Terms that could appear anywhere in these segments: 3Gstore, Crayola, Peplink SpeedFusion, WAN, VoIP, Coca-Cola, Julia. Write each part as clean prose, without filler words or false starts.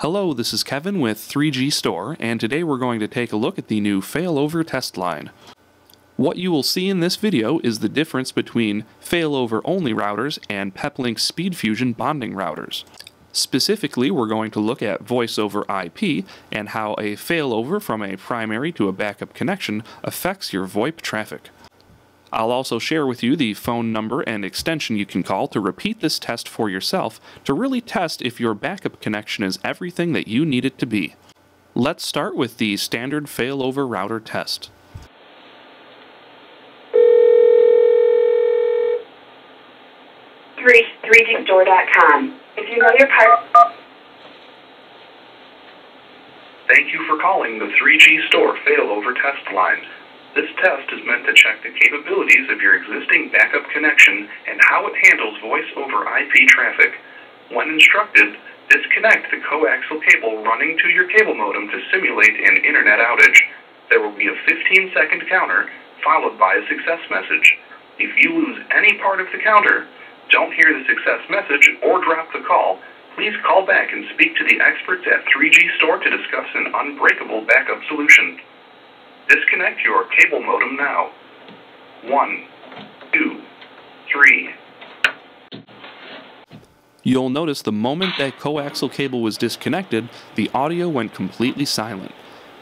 Hello, this is Kevin with 3Gstore, and today we're going to take a look at the new failover test line. What you will see in this video is the difference between failover-only routers and Peplink SpeedFusion bonding routers. Specifically, we're going to look at voice over IP and how a failover from a primary to a backup connection affects your VoIP traffic. I'll also share with you the phone number and extension you can call to repeat this test for yourself to really test if your backup connection is everything that you need it to be. Let's start with the standard failover router test. Gstore.com. If you know your part. Thank you for calling the 3Gstore failover test line. This test is meant to check the capabilities of your existing backup connection and how it handles voice over IP traffic. When instructed, disconnect the coaxial cable running to your cable modem to simulate an internet outage. There will be a 15-second counter, followed by a success message. If you lose any part of the counter, don't hear the success message or drop the call. Please call back and speak to the experts at 3Gstore to discuss an unbreakable backup solution. Disconnect your cable modem now. 1, 2, 3. You'll notice the moment that coaxial cable was disconnected, the audio went completely silent.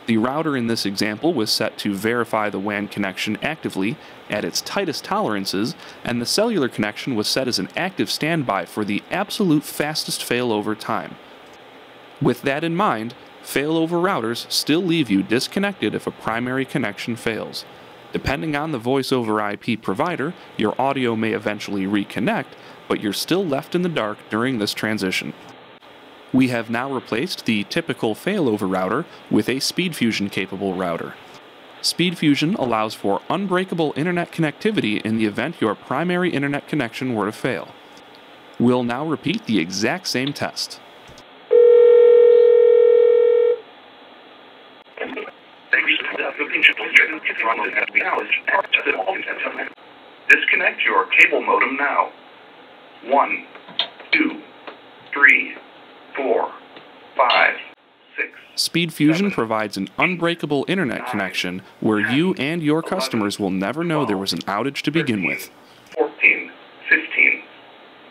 The router in this example was set to verify the WAN connection actively at its tightest tolerances, and the cellular connection was set as an active standby for the absolute fastest failover time. With that in mind, failover routers still leave you disconnected if a primary connection fails. Depending on the voice over IP provider, your audio may eventually reconnect, but you're still left in the dark during this transition. We have now replaced the typical failover router with a SpeedFusion-capable router. SpeedFusion allows for unbreakable internet connectivity in the event your primary internet connection were to fail. We'll now repeat the exact same test. Disconnect your cable modem now. 1, 2, 3, 4, 5, 6. SpeedFusion provides an unbreakable internet connection where you and your customers will never know there was an outage to begin with. 14, 15.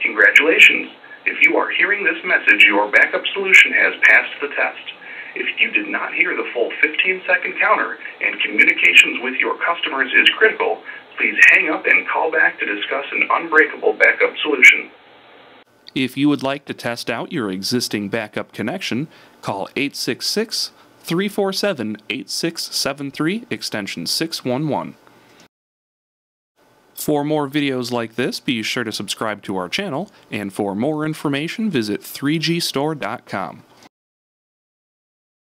Congratulations! If you are hearing this message, your backup solution has passed the test. If you did not hear the full 15-second counter and communications with your customers is critical, please hang up and call back to discuss an unbreakable backup solution. If you would like to test out your existing backup connection, call 866-347-8673 extension 611. For more videos like this, be sure to subscribe to our channel, and for more information, visit 3Gstore.com.